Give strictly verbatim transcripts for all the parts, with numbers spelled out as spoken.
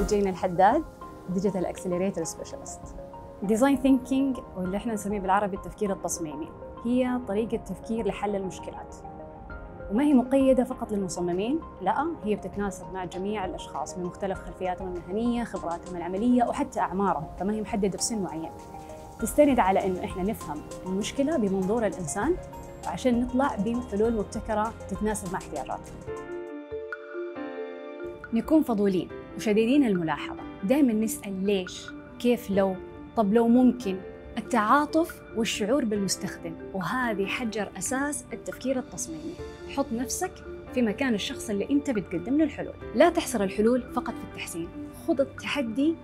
لجين الحداد ديجيتال اكسلريتر سبيشالست. ديزاين ثينكينج واللي احنا نسميه بالعربي التفكير التصميمي هي طريقة تفكير لحل المشكلات، وما هي مقيدة فقط للمصممين، لا هي بتتناسب مع جميع الأشخاص من مختلف خلفياتهم المهنية، خبراتهم العملية وحتى أعمارهم، فما هي محددة بسن معين. تستند على إنه إحنا نفهم المشكلة بمنظور الإنسان عشان نطلع بحلول مبتكرة تتناسب مع احتياجاتنا. نكون فضولين وشديدين الملاحظة، دائما نسأل ليش؟ كيف لو؟ طب لو ممكن؟ التعاطف والشعور بالمستخدم، وهذه حجر أساس التفكير التصميمي. حط نفسك في مكان الشخص اللي أنت بتقدم له الحلول، لا تحصر الحلول فقط في التحسين، خذ التحدي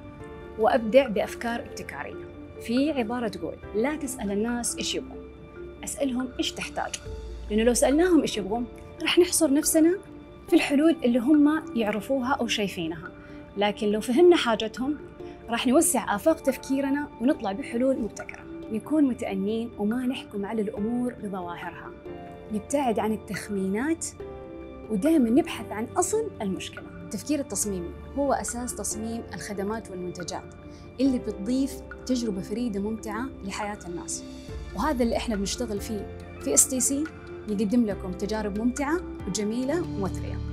وأبدع بأفكار ابتكارية. في عبارة تقول لا تسأل الناس إيش يبغون، أسألهم إيش تحتاجوا، لأنه لو سألناهم إيش يبغون رح نحصر نفسنا في الحلول اللي هم يعرفوها أو شايفينها، لكن لو فهمنا حاجتهم راح نوسع آفاق تفكيرنا ونطلع بحلول مبتكرة. نكون متأنين وما نحكم على الأمور بظواهرها، نبتعد عن التخمينات ودائما نبحث عن أصل المشكلة. التفكير التصميمي هو أساس تصميم الخدمات والمنتجات اللي بتضيف تجربة فريدة ممتعة لحياة الناس، وهذا اللي إحنا بنشتغل فيه في إس تي سي. نقدم لكم تجارب ممتعة وجميلة ومثرية.